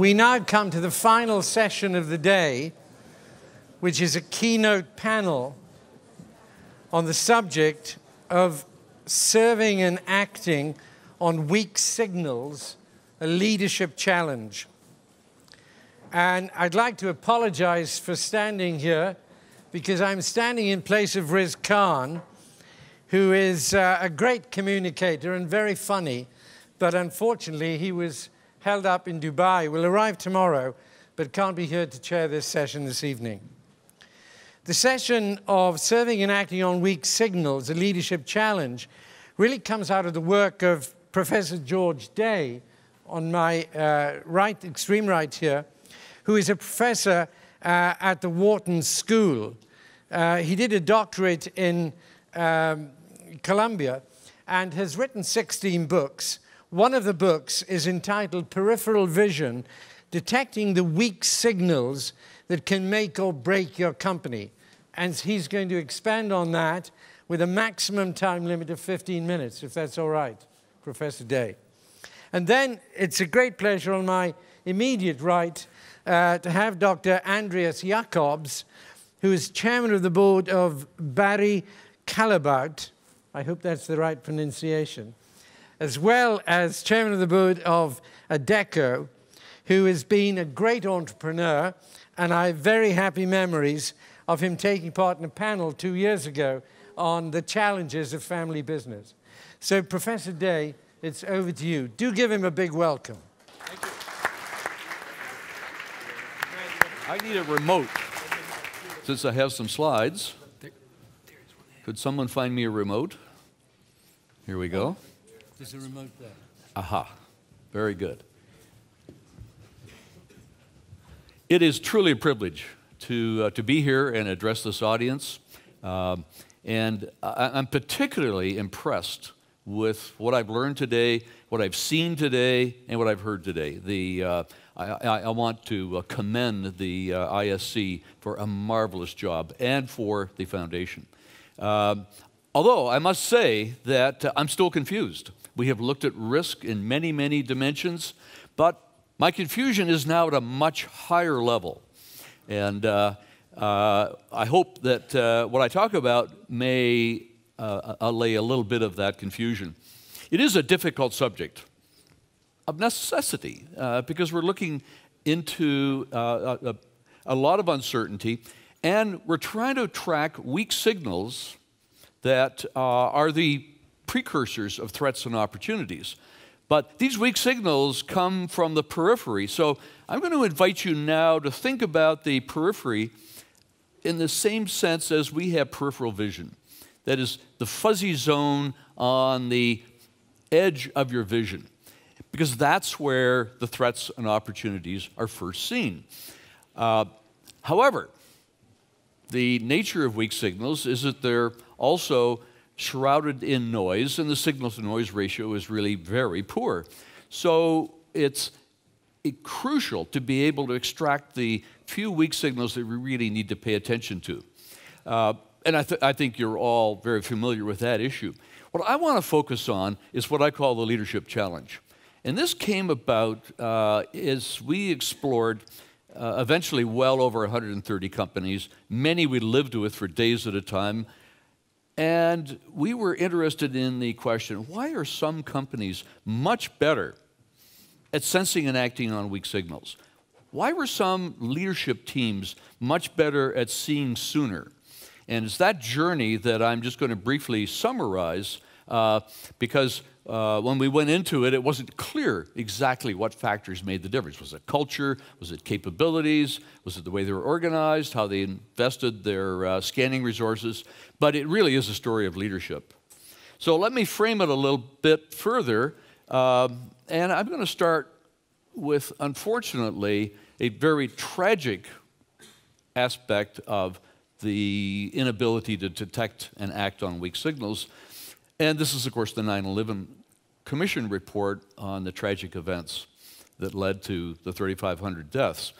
We now come to the final session of the day, which is a keynote panel on the subject of serving and acting on weak signals, a leadership challenge. And I'd like to apologize for standing here, because I'm standing in place of Riz Khan, who is a great communicator and very funny, but unfortunately he was held up in Dubai, will arrive tomorrow, but can't be here to chair this session this evening. The session of serving and acting on weak signals, a leadership challenge, really comes out of the work of Professor George Day, on my right, extreme right here, who is a professor at the Wharton School. He did a doctorate in Columbia and has written 16 books. One of the books is entitled Peripheral Vision, Detecting the Weak Signals that Can Make or Break Your Company. And he's going to expand on that with a maximum time limit of 15 minutes, if that's all right, Professor Day. And then it's a great pleasure on my immediate right to have Dr. Andreas Jacobs, who is chairman of the board of Barry Callebaut, I hope that's the right pronunciation, as well as chairman of the board of Adecco, who has been a great entrepreneur, and I have very happy memories of him taking part in a panel 2 years ago on the challenges of family business. So, Professor Day, it's over to you. Do give him a big welcome. Thank you. I need a remote, since I have some slides. Could someone find me a remote? Here we go. There's a remote there. Aha. Very good. It is truly a privilege to be here and address this audience. And I'm particularly impressed with what I've learned today, what I've seen today, and what I've heard today. I want to commend the ISC for a marvelous job and for the foundation. Although I must say that I'm still confused. We have looked at risk in many, many dimensions, but my confusion is now at a much higher level. And I hope that what I talk about may allay a little bit of that confusion. It is a difficult subject, of necessity, because we're looking into a lot of uncertainty, and we're trying to track weak signals that are the precursors of threats and opportunities. But these weak signals come from the periphery, so I'm going to invite you now to think about the periphery in the same sense as we have peripheral vision. That is the fuzzy zone on the edge of your vision, because that's where the threats and opportunities are first seen. However, the nature of weak signals is that they're also shrouded in noise, and the signal-to-noise ratio is really very poor. So it's crucial to be able to extract the few weak signals that we really need to pay attention to. And I think you're all very familiar with that issue. What I want to focus on is what I call the leadership challenge. And this came about as we explored eventually well over 130 companies, many we lived with for days at a time. And we were interested in the question, why are some companies much better at sensing and acting on weak signals? Why were some leadership teams much better at seeing sooner? And it's that journey that I'm just going to briefly summarize, because when we went into it, it wasn't clear exactly what factors made the difference. Was it culture? Was it capabilities? Was it the way they were organized? How they invested their scanning resources? But it really is a story of leadership. So let me frame it a little bit further, and I'm going to start with, unfortunately, a very tragic aspect of the inability to detect and act on weak signals. And this is, of course, the 9/11 Commission report on the tragic events that led to the 3,500 deaths.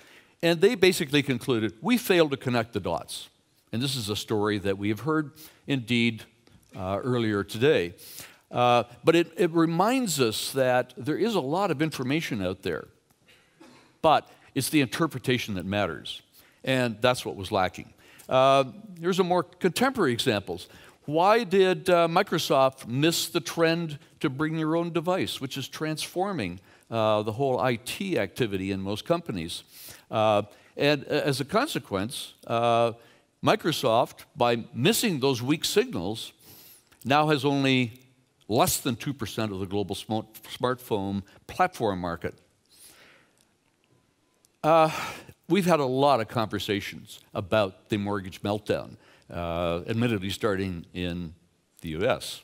And they basically concluded, we failed to connect the dots. And this is a story that we have heard, indeed, earlier today. But it reminds us that there is a lot of information out there. But it's the interpretation that matters, and that's what was lacking. Here's a more contemporary example. Why did Microsoft miss the trend to bring your own device, which is transforming the whole IT activity in most companies? And as a consequence, Microsoft, by missing those weak signals, now has only less than 2% of the global smartphone platform market. We've had a lot of conversations about the mortgage meltdown, admittedly starting in the US.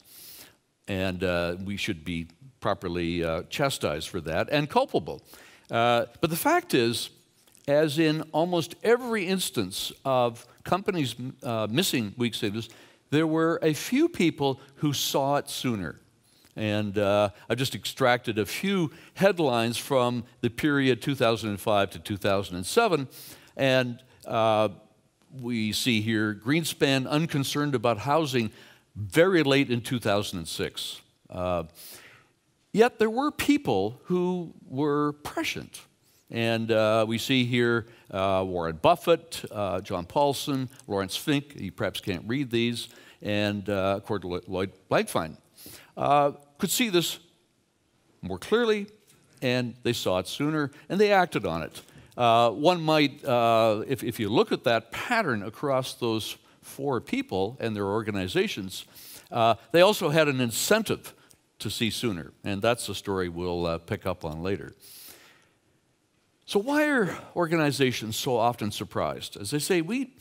And we should be properly chastised for that and culpable. But the fact is, as in almost every instance of companies missing weak signals, there were a few people who saw it sooner. And I've just extracted a few headlines from the period 2005 to 2007. And we see here Greenspan unconcerned about housing very late in 2006. Yet there were people who were prescient. And we see here Warren Buffett, John Paulson, Lawrence Fink, you perhaps can't read these, and Lloyd Blankfein. Could see this more clearly, and they saw it sooner, and they acted on it. One might, if you look at that pattern across those four people and their organizations, they also had an incentive to see sooner, and that's a story we'll pick up on later. So why are organizations so often surprised? As I say, we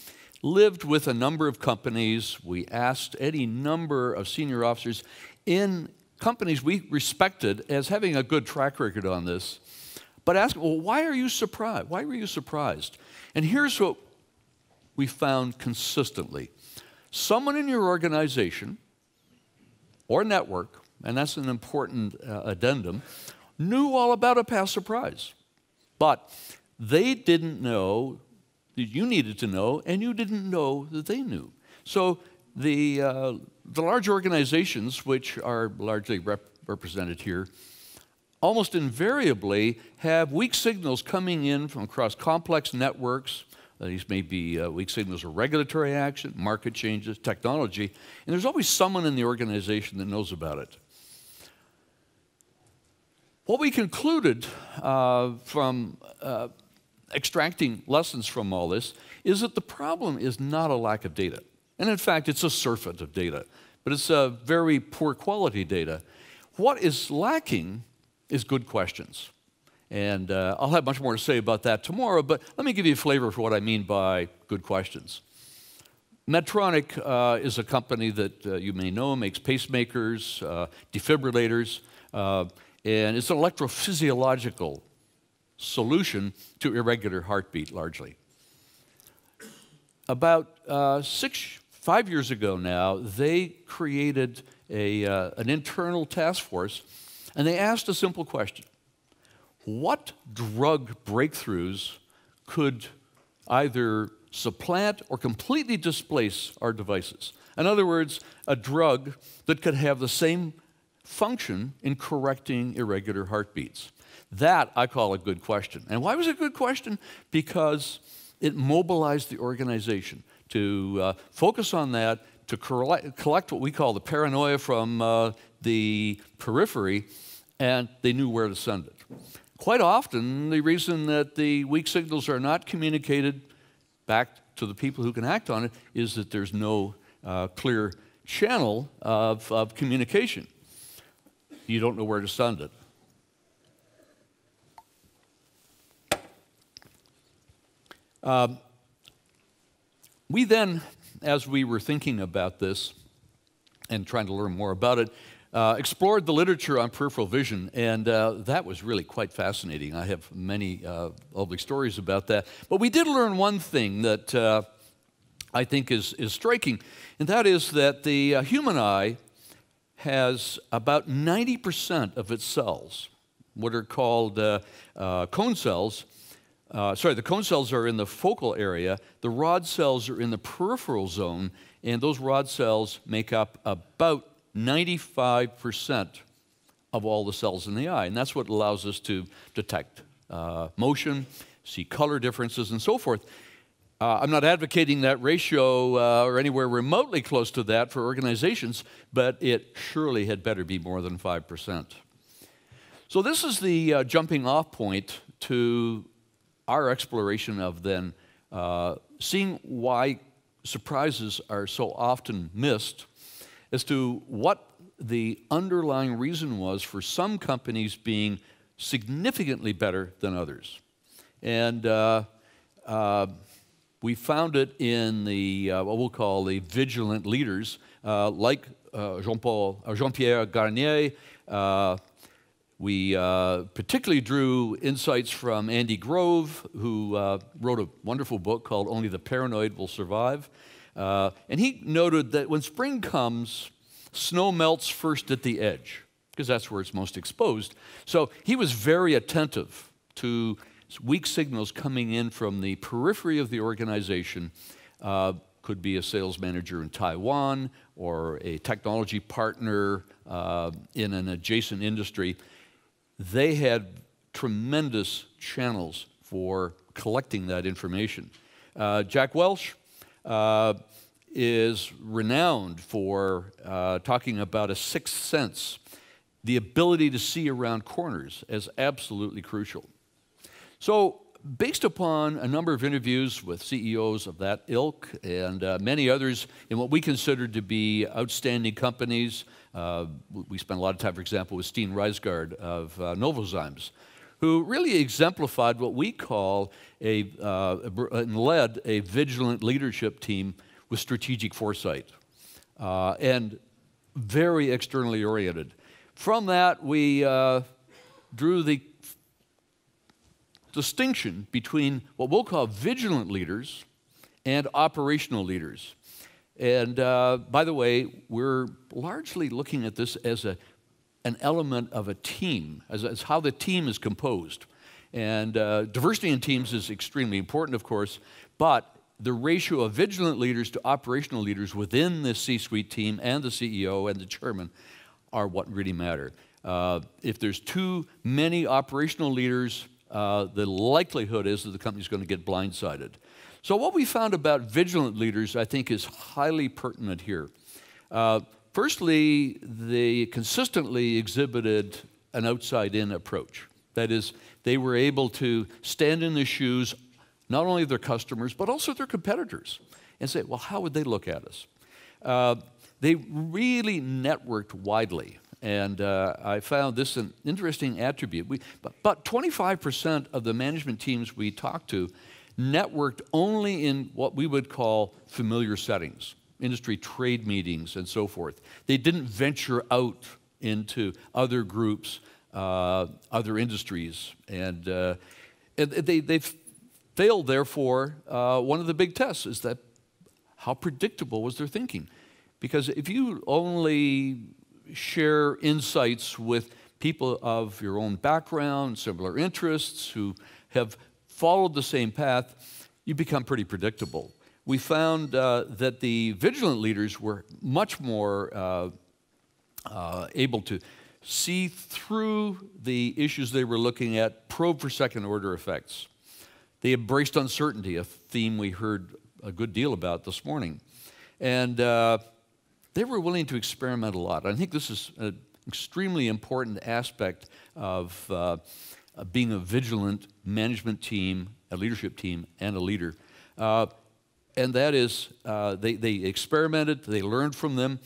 lived with a number of companies. We asked any number of senior officers in companies we respected as having a good track record on this, but asked, well, why are you surprised? Why were you surprised? And here's what we found consistently. Someone in your organization or network, and that's an important addendum, knew all about a past surprise. But they didn't know that you needed to know, and you didn't know that they knew. So the large organizations, which are largely represented here, almost invariably have weak signals coming in from across complex networks. These may be weak signals of regulatory action, market changes, technology, and there's always someone in the organization that knows about it. What we concluded from extracting lessons from all this is that the problem is not a lack of data. And in fact, it's a surfeit of data, but it's a very poor quality data. What is lacking is good questions. And I'll have much more to say about that tomorrow, but let me give you a flavor for what I mean by good questions. Medtronic is a company that you may know, makes pacemakers, defibrillators, and it's an electrophysiological solution to irregular heartbeat, largely. About 5 years ago now, they created an internal task force, and they asked a simple question. What drug breakthroughs could either supplant or completely displace our devices? In other words, a drug that could have the same function in correcting irregular heartbeats. That I call a good question. And why was it a good question? Because it mobilized the organization to focus on that, to collect what we call the paranoia from the periphery, and they knew where to send it. Quite often, the reason that the weak signals are not communicated back to the people who can act on it is that there's no clear channel of communication. You don't know where to send it. We then, as we were thinking about this and trying to learn more about it, explored the literature on peripheral vision, and that was really quite fascinating. I have many lovely stories about that. But we did learn one thing that I think is striking, and that is that the human eye has about 90% of its cells, what are called cone cells. The cone cells are in the focal area, the rod cells are in the peripheral zone, and those rod cells make up about 95% of all the cells in the eye, and that's what allows us to detect motion, see color differences, and so forth. I'm not advocating that ratio or anywhere remotely close to that for organizations, but it surely had better be more than 5%. So this is the jumping off point to our exploration of then seeing why surprises are so often missed, as to what the underlying reason was for some companies being significantly better than others. And we found it in the, what we'll call the vigilant leaders, like Jean-Pierre Garnier. We particularly drew insights from Andy Grove, who wrote a wonderful book called Only the Paranoid Will Survive. And he noted that when spring comes, snow melts first at the edge, because that's where it's most exposed. So he was very attentive to weak signals coming in from the periphery of the organization. Could be a sales manager in Taiwan or a technology partner in an adjacent industry. They had tremendous channels for collecting that information. Jack Welsh is renowned for talking about a sixth sense. The ability to see around corners is absolutely crucial. So, based upon a number of interviews with CEOs of that ilk and many others in what we consider to be outstanding companies, we spent a lot of time, for example, with Steen Reisgaard of Novozymes, who really exemplified what we call and led a vigilant leadership team with strategic foresight and very externally oriented. From that, we drew the distinction between what we'll call vigilant leaders and operational leaders. And by the way, we're largely looking at this as an element of a team, as how the team is composed. And diversity in teams is extremely important, of course, but the ratio of vigilant leaders to operational leaders within the C-suite team and the CEO and the chairman are what really matter. If there's too many operational leaders, the likelihood is that the company's going to get blindsided. So what we found about vigilant leaders, I think, is highly pertinent here. Firstly, they consistently exhibited an outside-in approach. That is, they were able to stand in the shoes not only of their customers, but also their competitors, and say, well, how would they look at us? They really networked widely. And I found this an interesting attribute. About 25% of the management teams we talked to networked only in what we would call familiar settings, industry trade meetings and so forth. They didn't venture out into other groups, other industries. And they failed, therefore, one of the big tests is that how predictable was their thinking? Because if you only share insights with people of your own background, similar interests, who have followed the same path, you become pretty predictable. We found that the vigilant leaders were much more able to see through the issues they were looking at, probe for second-order effects. They embraced uncertainty, a theme we heard a good deal about this morning. And they were willing to experiment a lot. I think this is an extremely important aspect of being a vigilant management team, a leadership team, and a leader. And that is, they experimented, they learned from them.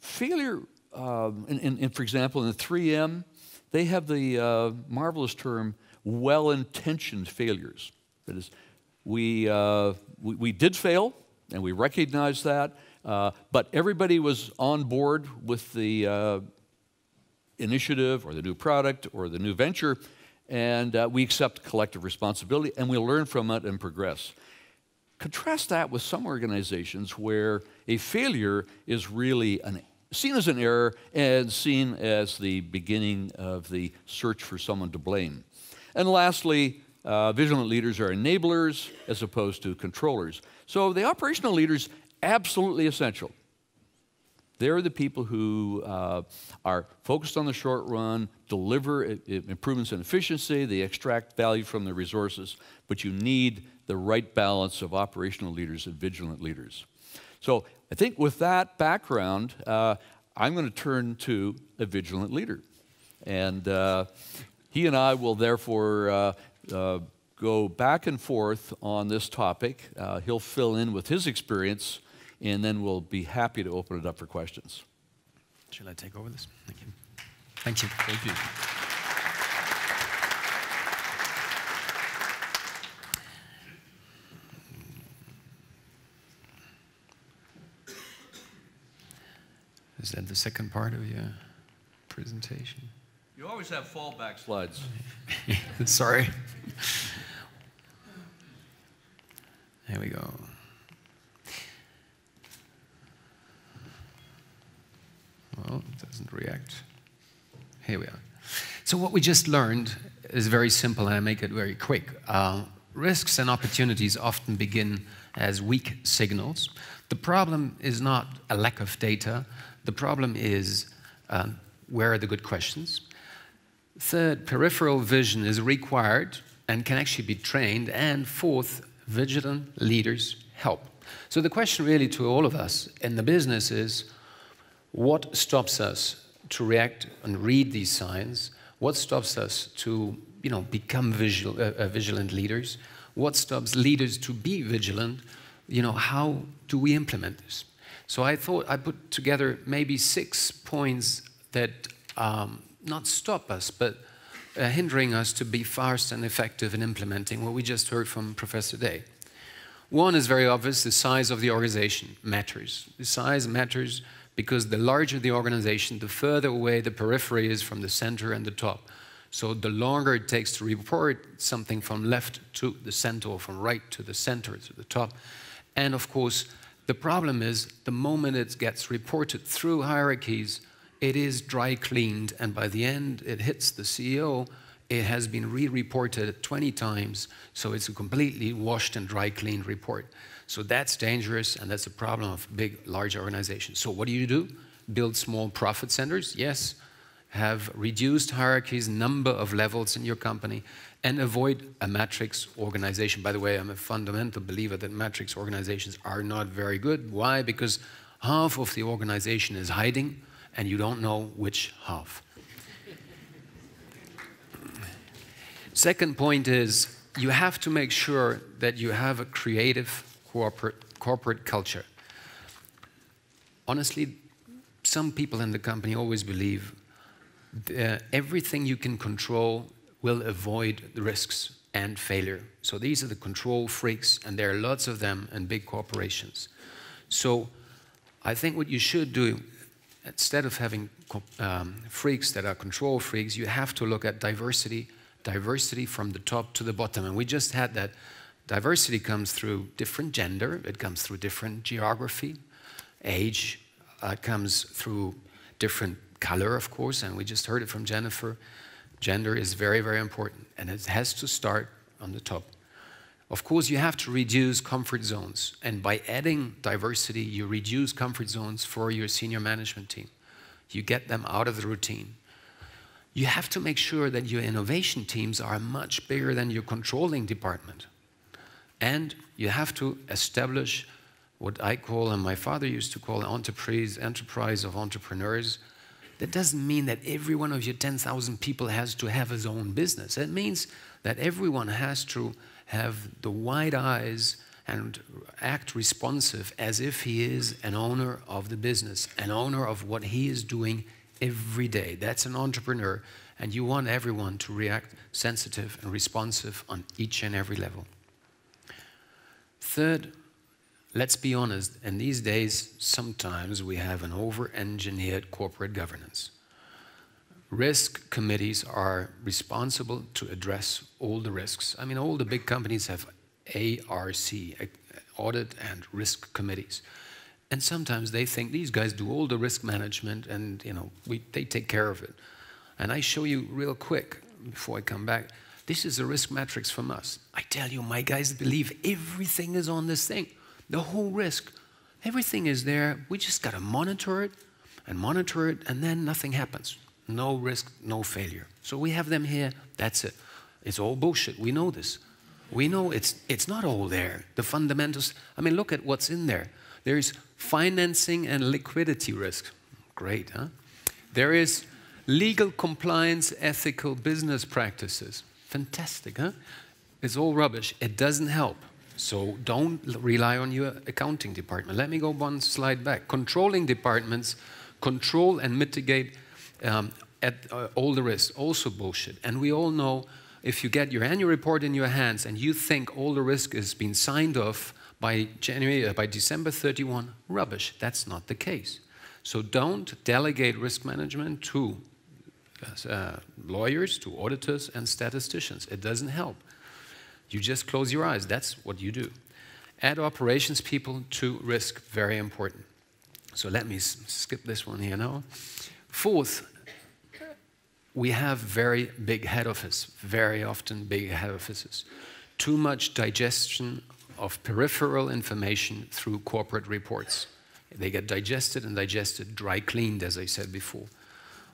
Failure, for example, in the 3M, they have the marvelous term, well-intentioned failures. That is, we did fail, and we recognize that. But everybody was on board with the initiative or the new product or the new venture, and we accept collective responsibility, and we learn from it and progress. Contrast that with some organizations where a failure is really seen as an error and seen as the beginning of the search for someone to blame. And lastly, vigilant leaders are enablers as opposed to controllers. So the operational leaders, absolutely essential. They're the people who are focused on the short run, deliver improvements in efficiency, they extract value from the resources, but you need the right balance of operational leaders and vigilant leaders. So I think with that background, I'm going to turn to a vigilant leader. And he and I will therefore go back and forth on this topic. He'll fill in with his experience, and then we'll be happy to open it up for questions. Shall I take over this? Thank you. Thank you. Thank you. Is that the second part of your presentation? You always have fallback slides. Sorry. There we go. Well, it doesn't react. Here we are. So what we just learned is very simple, and I make it very quick. Risks and opportunities often begin as weak signals. The problem is not a lack of data. The problem is where are the good questions? Third, peripheral vision is required and can actually be trained. And fourth, vigilant leaders help. So the question really to all of us in the business is, what stops us to react and read these signs? What stops us to become vigilant leaders? What stops leaders to be vigilant? How do we implement this? So I thought I put together maybe 6 points that not stop us, but hindering us to be fast and effective in implementing what we just heard from Professor Day. One is very obvious, the size of the organization matters. The size matters because the larger the organization, the further away the periphery is from the center and the top. So the longer it takes to report something from left to the center or from right to the center to the top. And of course, the problem is the moment it gets reported through hierarchies, it is dry cleaned, and by the end it hits the CEO. It has been re-reported 20 times, so it's a completely washed and dry cleaned report. So that's dangerous, and that's a problem of big, large organizations. So what do? Build small profit centers, yes. Have reduced hierarchies, number of levels in your company, and avoid a matrix organization. By the way, I'm a fundamental believer that matrix organizations are not very good. Why? Because half of the organization is hiding, and you don't know which half. Second point is, you have to make sure that you have a creative corporate culture. Honestly, some people in the company always believe everything you can control will avoid the risks and failure. So these are the control freaks, and there are lots of them in big corporations. So I think what you should do, instead of having freaks that are control freaks, you have to look at diversity, diversity from the top to the bottom. And we just had that. Diversity comes through different gender, it comes through different geography, age, it comes through different color, of course, and we just heard it from Jennifer. Gender is very, very important, and it has to start on the top. Of course, you have to reduce comfort zones, and by adding diversity, you reduce comfort zones for your senior management team. You get them out of the routine. You have to make sure that your innovation teams are much bigger than your controlling department. And you have to establish what I call, and my father used to call, enterprise of entrepreneurs. That doesn't mean that every one of your 10,000 people has to have his own business. It means that everyone has to have the wide eyes and act responsive as if he is an owner of the business, an owner of what he is doing every day. That's an entrepreneur, and you want everyone to react sensitive and responsive on each and every level. Third, let's be honest, in these days, sometimes we have an over-engineered corporate governance. Risk committees are responsible to address all the risks. I mean, all the big companies have ARC, Audit and Risk Committees. And sometimes they think these guys do all the risk management and they take care of it. And I show you real quick, before I come back, this is a risk matrix from us. I tell you, my guys believe everything is on this thing. The whole risk. Everything is there. We just got to monitor it and monitor it, and then nothing happens. No risk, no failure. So we have them here, that's it. It's all bullshit, we know this. We know it's not all there. The fundamentals, I mean, look at what's in there. There is financing and liquidity risk. Great, huh? There is legal compliance, ethical business practices. Fantastic, huh? It's all rubbish. It doesn't help. So don't rely on your accounting department. Let me go one slide back. Controlling departments control and mitigate all the risks. Also bullshit. And we all know if you get your annual report in your hands and you think all the risk has been signed off by December 31, rubbish. That's not the case. So don't delegate risk management to lawyers, to auditors, and statisticians. It doesn't help. You just close your eyes. That's what you do. Add operations people to risk. Very important. So let me skip this one here now. Fourth, we have very big head office, very often big head offices. Too much digestion of peripheral information through corporate reports. They get digested and digested, dry cleaned, as I said before.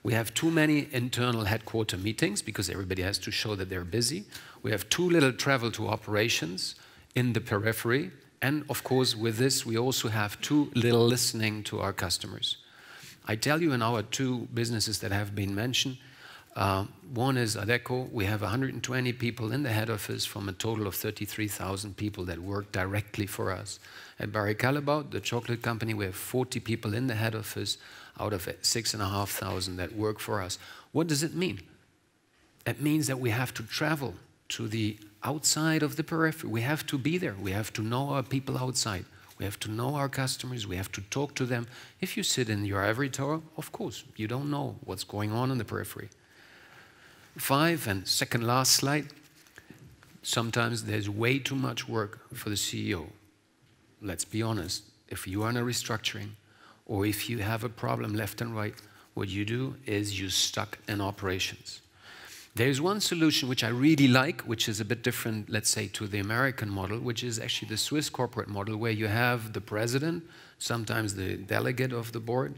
We have too many internal headquarter meetings because everybody has to show that they're busy. We have too little travel to operations in the periphery. And of course, with this, we also have too little listening to our customers. I tell you in our two businesses that have been mentioned, one is Adecco. We have 120 people in the head office from a total of 33,000 people that work directly for us. At Barry Callebaut, the chocolate company, we have 40 people in the head office out of 6,500 that work for us. What does it mean? It means that we have to travel to the outside of the periphery. We have to be there. We have to know our people outside. We have to know our customers. We have to talk to them. If you sit in your ivory tower, of course, you don't know what's going on in the periphery. Five, and second last slide, sometimes there's way too much work for the CEO. Let's be honest. If you are in a restructuring, or if you have a problem left and right, what you do is you're stuck in operations. There's one solution which I really like, which is a bit different, let's say, to the American model, which is actually the Swiss corporate model, where you have the president, sometimes the delegate of the board,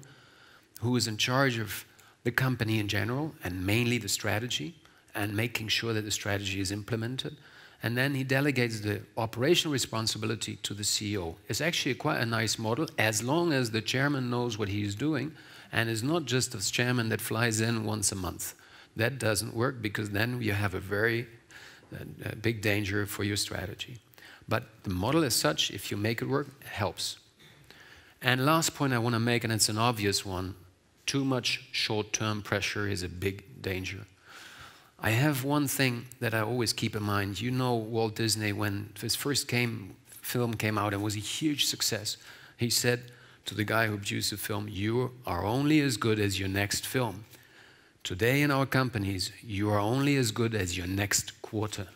who is in charge of the company in general, and mainly the strategy, and making sure that the strategy is implemented. And then he delegates the operational responsibility to the CEO. It's actually quite a nice model, as long as the chairman knows what he's doing and is not just a chairman that flies in once a month. That doesn't work, because then you have a very big danger for your strategy. But the model as such, if you make it work, it helps. And last point I want to make, and it's an obvious one, too much short-term pressure is a big danger. I have one thing that I always keep in mind. You know Walt Disney, when his first film came out and was a huge success, he said to the guy who produced the film, "You are only as good as your next film." Today in our companies, you are only as good as your next quarter.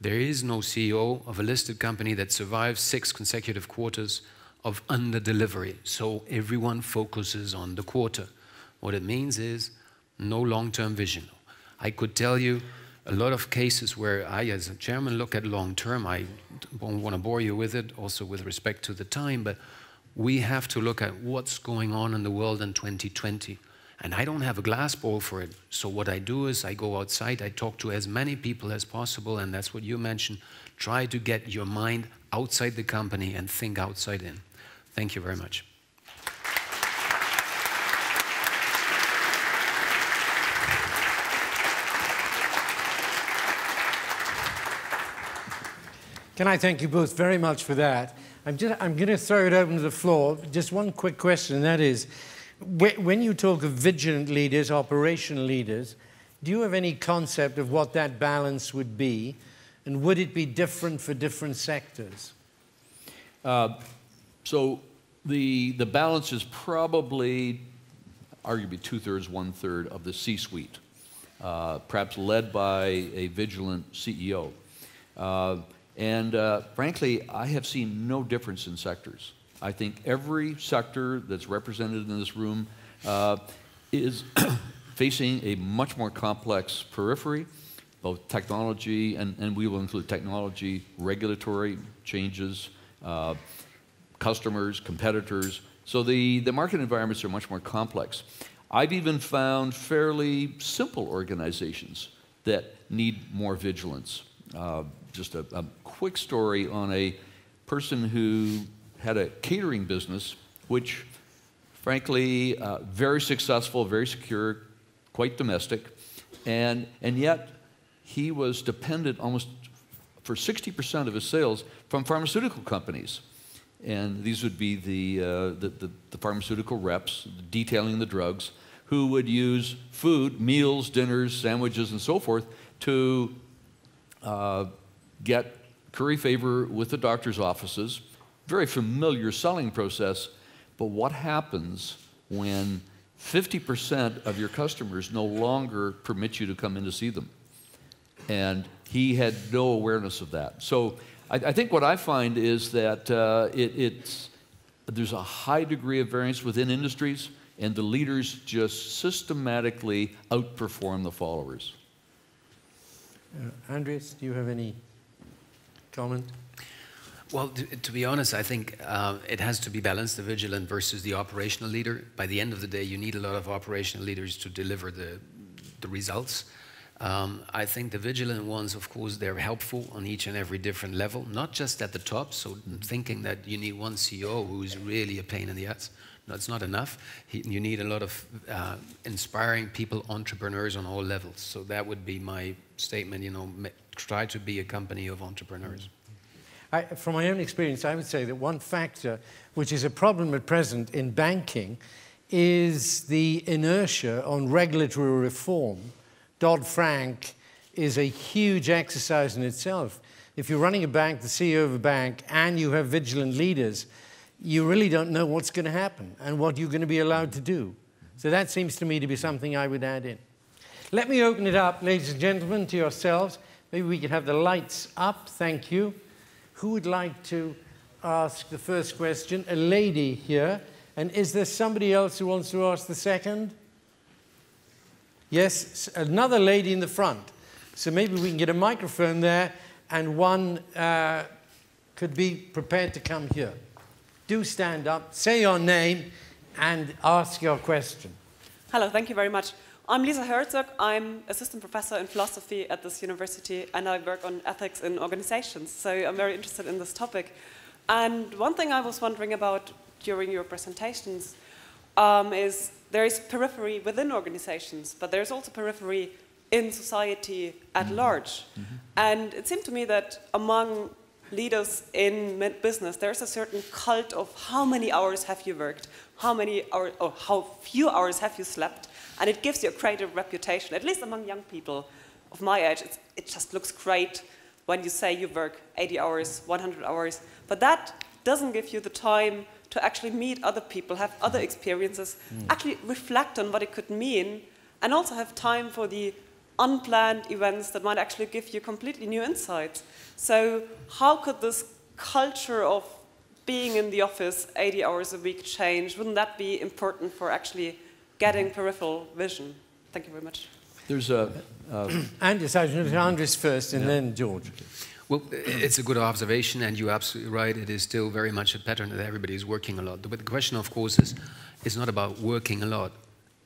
There is no CEO of a listed company that survives 6 consecutive quarters of under-delivery. So everyone focuses on the quarter. What it means is no long-term vision. I could tell you a lot of cases where I, as a chairman, look at long-term. I don't want to bore you with it, also with respect to the time, but we have to look at what's going on in the world in 2020. And I don't have a glass ball for it. So what I do is I go outside, I talk to as many people as possible, and that's what you mentioned. Try to get your mind outside the company and think outside in. Thank you very much. Can I thank you both very much for that? I'm going to throw it open to the floor. Just one quick question, and that is, when you talk of vigilant leaders, operational leaders, do you have any concept of what that balance would be, and would it be different for different sectors? So the balance is probably, arguably, 2/3, 1/3 of the C-suite, perhaps led by a vigilant CEO. And frankly, I have seen no difference in sectors. I think every sector that's represented in this room is facing a much more complex periphery, both technology, and we will include technology, regulatory changes, customers, competitors, So the market environments are much more complex. I've even found fairly simple organizations that need more vigilance. Just a quick story on a person who had a catering business, which frankly, very successful, very secure, quite domestic, and yet he was dependent almost for 60% of his sales from pharmaceutical companies. And these would be the pharmaceutical reps detailing the drugs, who would use food, meals, dinners, sandwiches, and so forth to get curry favor with the doctor's offices. Very familiar selling process, but what happens when 50% of your customers no longer permit you to come in to see them? And he had no awareness of that. So I think what I find is that there's a high degree of variance within industries, and the leaders just systematically outperform the followers. Andreas, do you have any comment? Well, to be honest, I think it has to be balanced, the vigilant versus the operational leader. By the end of the day, you need a lot of operational leaders to deliver the results. I think the vigilant ones, of course, they're helpful on each and every different level, not just at the top. So thinking that you need one CEO who's really a pain in the ass, that's not enough. You need a lot of inspiring people, entrepreneurs on all levels. So that would be my statement, you know, try to be a company of entrepreneurs. From my own experience, I would say that one factor which is a problem at present in banking is the inertia on regulatory reform. Dodd-Frank is a huge exercise in itself. If you're running a bank, the CEO of a bank, and you have vigilant leaders, you really don't know what's going to happen and what you're going to be allowed to do. So that seems to me to be something I would add in. Let me open it up, ladies and gentlemen, to yourselves. Maybe we could have the lights up. Thank you. Who would like to ask the first question? A lady here. And is there somebody else who wants to ask the second? Yes, another lady in the front. So maybe we can get a microphone there, and one could be prepared to come here. Do stand up, say your name, and ask your question. Hello, thank you very much. I'm Lisa Herzog. I'm assistant professor in philosophy at this university, and I work on ethics in organizations. So I'm very interested in this topic. And one thing I was wondering about during your presentations is there is periphery within organizations, but there's also periphery in society at large. And it seemed to me that among leaders in business, there's a certain cult of how many hours have you worked, how many hours, or how few hours have you slept, and it gives you a greater reputation, at least among young people of my age. It just looks great when you say you work 80 hours, 100 hours, but that doesn't give you the time to actually meet other people, have other experiences, actually reflect on what it could mean, and also have time for the unplanned events that might actually give you completely new insights. So how could this culture of being in the office 80 hours a week change? Wouldn't that be important for actually getting peripheral vision? Thank you very much. There's a... Andres first, and then George. Well, it's a good observation, and you're absolutely right. It is still very much a pattern that everybody is working a lot. But the question, of course, is it's not about working a lot.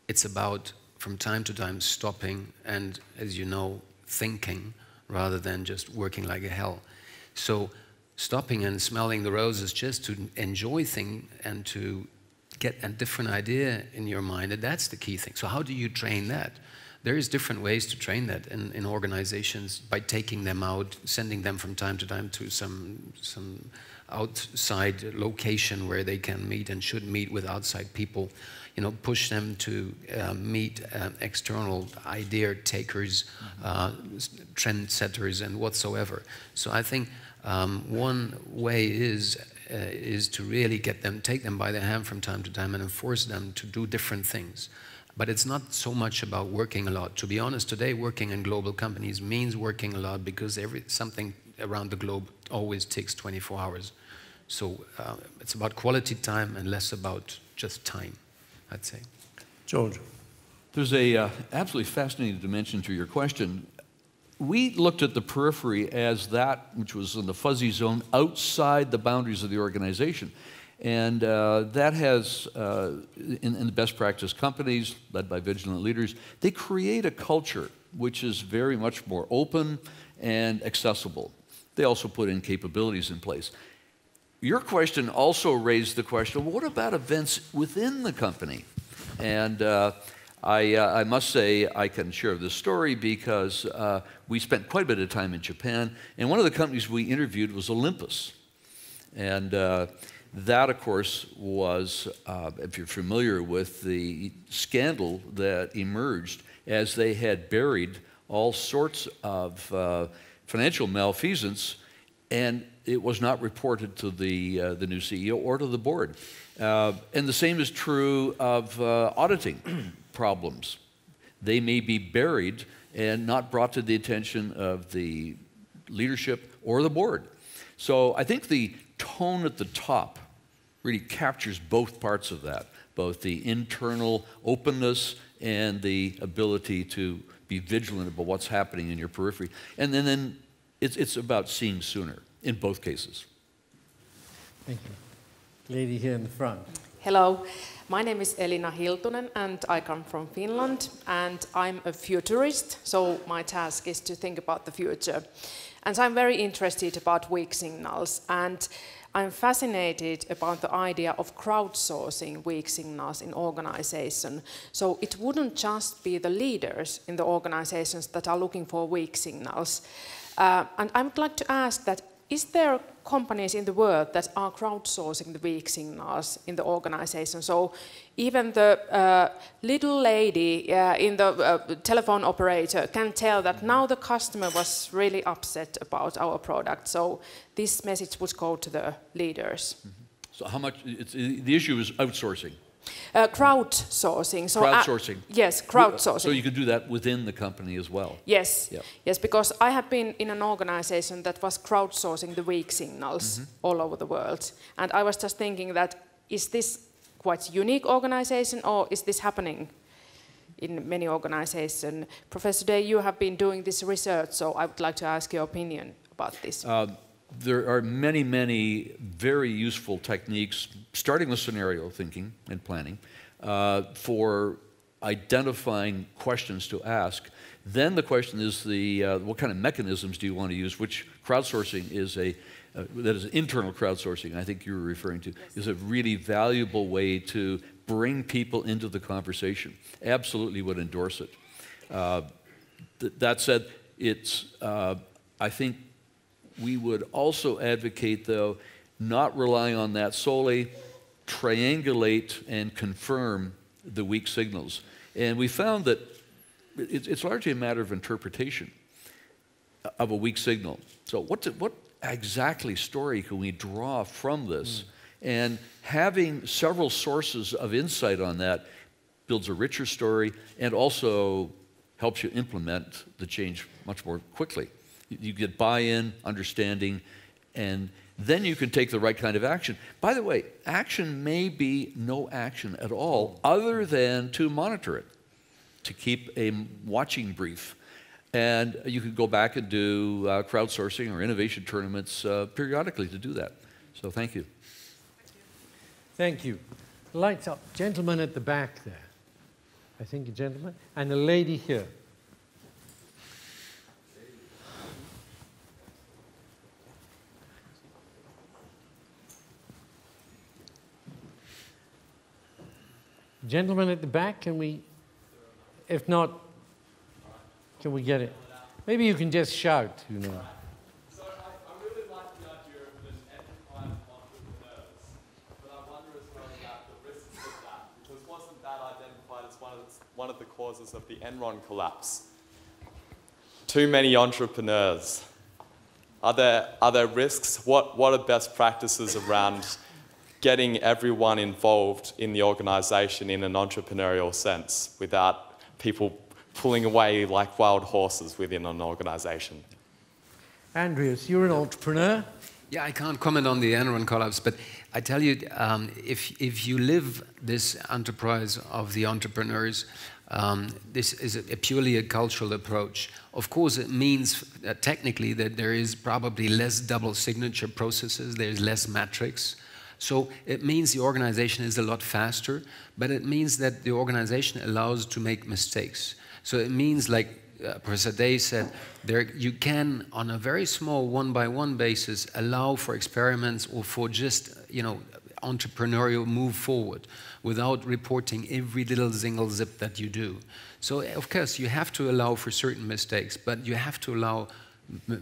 It's about, from time to time, stopping and, as you know, thinking rather than just working like a hell. So stopping and smelling the roses just to enjoy things and to get a different idea in your mind, and that's the key thing. So how do you train that? There is different ways to train that in organizations by taking them out, sending them from time to time to some outside location where they can meet and should meet with outside people. You know, push them to meet external idea takers, trendsetters, and whatsoever. So I think one way is to really get them, take them by the hand from time to time, and enforce them to do different things. But it's not so much about working a lot. To be honest, today working in global companies means working a lot because something around the globe always takes 24 hours. So it's about quality time and less about just time, I'd say. George. There's a absolutely fascinating dimension to your question. We looked at the periphery as that which was in the fuzzy zone outside the boundaries of the organization. And that has, in the best practice companies, led by vigilant leaders, they create a culture which is very much more open and accessible. They also put in capabilities in place. Your question also raised the question, well, what about events within the company? And I must say I can share this story because we spent quite a bit of time in Japan, and one of the companies we interviewed was Olympus. And that, of course, was, if you're familiar with the scandal that emerged as they had buried all sorts of financial malfeasance, and it was not reported to the new CEO or to the board. And the same is true of auditing problems. They may be buried and not brought to the attention of the leadership or the board. So I think the tone at the top really captures both parts of that, both the internal openness and the ability to be vigilant about what's happening in your periphery. And then it's about seeing sooner in both cases. Thank you. Lady here in the front. Hello. My name is Elina Hiltunen, and I come from Finland, and I'm a futurist, so my task is to think about the future. And I'm very interested about weak signals, and I'm fascinated about the idea of crowdsourcing weak signals in organization. So it wouldn't just be the leaders in the organizations that are looking for weak signals. And I would like to ask that, is there companies in the world that are crowdsourcing the weak signals in the organization? So even the little lady in the telephone operator can tell that now the customer was really upset about our product. So this message would go to the leaders. Mm-hmm. So how much, the issue is outsourcing. Crowdsourcing. So crowdsourcing. Yes, crowdsourcing. So you could do that within the company as well. Yes, yep. Yes, because I have been in an organization that was crowdsourcing the weak signals all over the world. And I was just thinking that, is this quite unique organization, or is this happening in many organizations? Professor Day, you have been doing this research, so I would like to ask your opinion about this. There are many, many very useful techniques, starting with scenario thinking and planning, for identifying questions to ask. Then the question is the what kind of mechanisms do you want to use? Which crowdsourcing is a that is internal crowdsourcing, I think you were referring to, yes, is a really valuable way to bring people into the conversation. Absolutely would endorse it. That said, it's I think. We would also advocate, though, not relying on that solely, triangulate and confirm the weak signals. And we found that it's largely a matter of interpretation of a weak signal. So what exactly story can we draw from this? And having several sources of insight on that builds a richer story and also helps you implement the change much more quickly. You get buy-in, understanding, and then you can take the right kind of action. By the way, action may be no action at all other than to monitor it, to keep a watching brief. And you can go back and do crowdsourcing or innovation tournaments periodically to do that. So thank you. Thank you. Lights up. Gentleman at the back there. I think a gentleman. And a lady here. Gentleman at the back, can we, if not, can we get it? Maybe you can just shout, you know. So I really like the idea of an enterprise on nerves, but I wonder as well about the risks of that, because wasn't that identified as one of the causes of the Enron collapse? Too many entrepreneurs. Are there risks? What are best practices around getting everyone involved in the organization in an entrepreneurial sense without people pulling away like wild horses within an organization? Andreas, you're an entrepreneur. Yeah, I can't comment on the Enron collapse, but I tell you, if you live this enterprise of the entrepreneurs, this is purely a cultural approach. Of course, it means technically that there is probably less double signature processes, there's less metrics, So it means the organization is a lot faster, but it means that the organization allows to make mistakes. So it means, like Professor Day said, you can, on a very small one-by-one basis, allow for experiments or for just, you know, entrepreneurial move forward without reporting every little single zip that you do. So, of course, you have to allow for certain mistakes, but you have to allow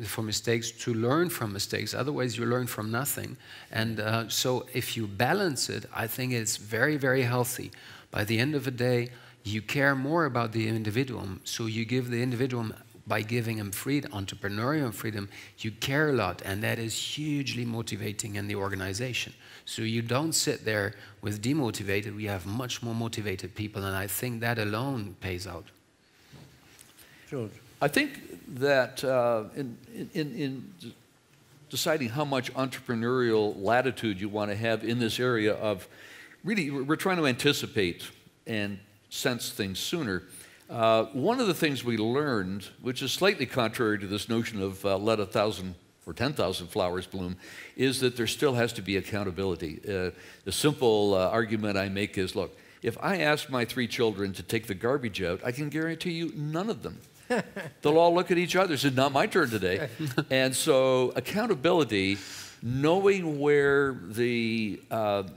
for mistakes to learn from mistakes. Otherwise, you learn from nothing. And so if you balance it, I think it's very, very healthy. By the end of the day, you care more about the individuum, so you give the individuum, by giving him freedom, entrepreneurial freedom, you care a lot, and that is hugely motivating in the organization. So you don't sit there with demotivated, we have much more motivated people, and I think that alone pays out. George. I think that in deciding how much entrepreneurial latitude you want to have in this area of, really, we're trying to anticipate and sense things sooner. One of the things we learned, which is slightly contrary to this notion of let 1,000 or 10,000 flowers bloom, is that there still has to be accountability. The simple argument I make is, look, if I ask my 3 children to take the garbage out, I can guarantee you none of them. They'll all look at each other and say, not my turn today. And so accountability, knowing where the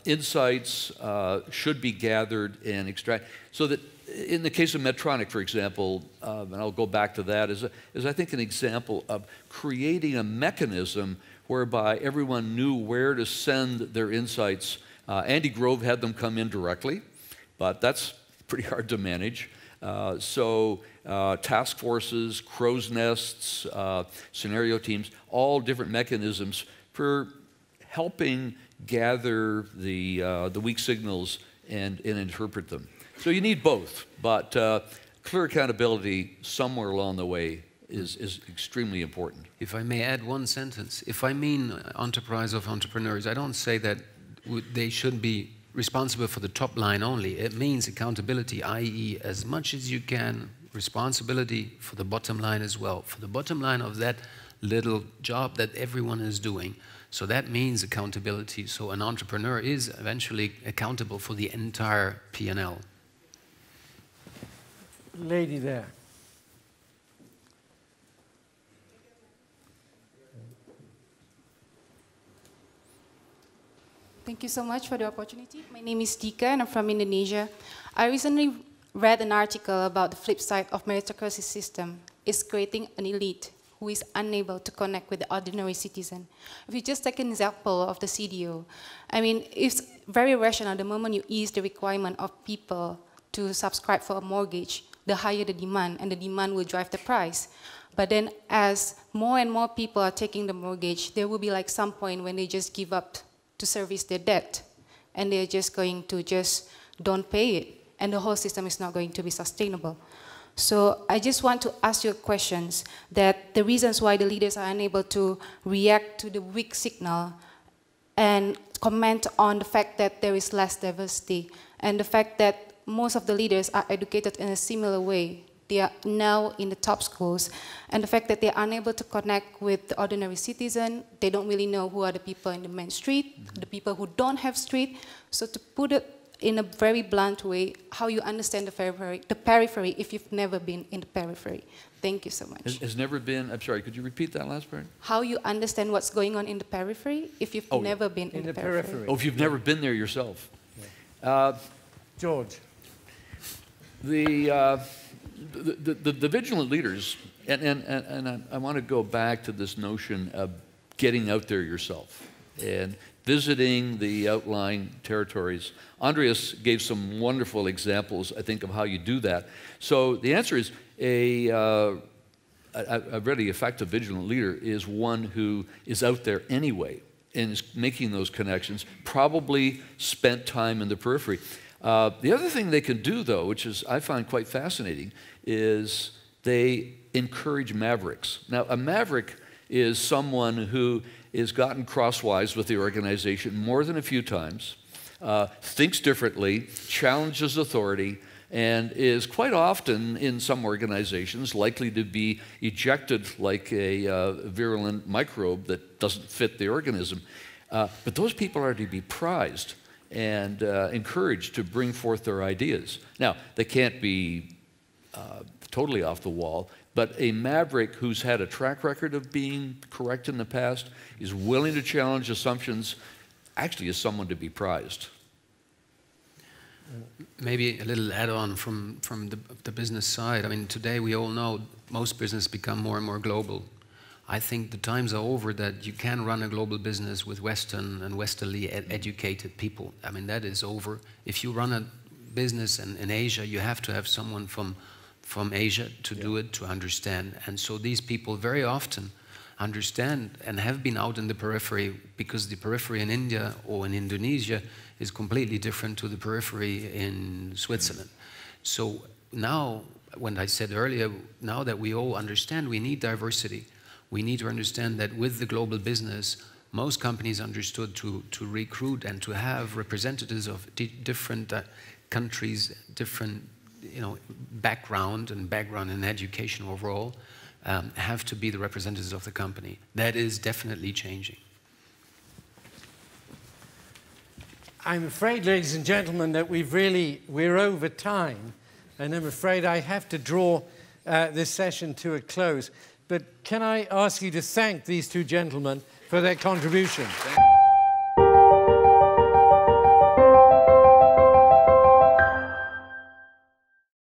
insights should be gathered and extracted, so that in the case of Medtronic, for example, and I'll go back to that, is I think an example of creating a mechanism whereby everyone knew where to send their insights. Andy Grove had them come in directly, but that's pretty hard to manage. So task forces, crow's nests, scenario teams, all different mechanisms for helping gather the weak signals and interpret them. So you need both, but clear accountability somewhere along the way is extremely important. If I may add one sentence, if I mean enterprise of entrepreneurs, I don't say that they should be responsible for the top line only. It means accountability, i.e. as much as you can, responsibility for the bottom line as well, for the bottom line of that little job that everyone is doing. So that means accountability. So an entrepreneur is eventually accountable for the entire P&L. Lady there. Thank you so much for the opportunity. My name is Tika and I'm from Indonesia. I recently read an article about the flip side of meritocracy system. It's creating an elite who is unable to connect with the ordinary citizen. If you just take an example of the CDO, I mean, it's very rational the moment you ease the requirement of people to subscribe for a mortgage, the higher the demand, and the demand will drive the price. But then as more and more people are taking the mortgage, there will be like some point when they just give up to service their debt, and they're just going to just don't pay it, and the whole system is not going to be sustainable. So I just want to ask you questions that the reasons why the leaders are unable to react to the weak signal and comment on the fact that there is less diversity and the fact that most of the leaders are educated in a similar way. They are now in the top schools, and the fact that they are unable to connect with the ordinary citizen, they don't really know who are the people in the main street, the people who don't have street. So to put it in a very blunt way, how you understand the periphery if you've never been in the periphery. Thank you so much. Has never been, I'm sorry, could you repeat that last part? How you understand what's going on in the periphery if you've never been in the periphery. Oh, if you've never been there yourself. Yeah. George. The vigilant leaders, and I want to go back to this notion of getting out there yourself and visiting the outlying territories. Andreas gave some wonderful examples, I think, of how you do that. So the answer is a really effective vigilant leader is one who is out there anyway and is making those connections, probably spent time in the periphery. The other thing they can do, though, which is I find quite fascinating, is they encourage mavericks. Now, a maverick is someone who has gotten crosswise with the organization more than a few times, thinks differently, challenges authority, and is quite often, in some organizations, likely to be ejected like a virulent microbe that doesn't fit the organism. But those people are to be prized and encouraged to bring forth their ideas. Now, they can't be totally off the wall, but a maverick who's had a track record of being correct in the past is willing to challenge assumptions, actually is someone to be prized. Maybe a little add-on from the business side. I mean, today we all know most businesses become more and more global. I think the times are over that you can run a global business with Western and Westerly educated people. I mean, that is over. If you run a business in Asia, you have to have someone from Asia to do it, to understand. And so these people very often understand and have been out in the periphery, because the periphery in India or in Indonesia is completely different to the periphery in Switzerland. So now, when I said earlier, now that we all understand, we need diversity. We need to understand that with the global business, most companies understood to recruit and to have representatives of different countries, different background in education overall, have to be the representatives of the company. That is definitely changing. I'm afraid, ladies and gentlemen, that we're over time, and I'm afraid I have to draw this session to a close. But can I ask you to thank these two gentlemen for their contribution?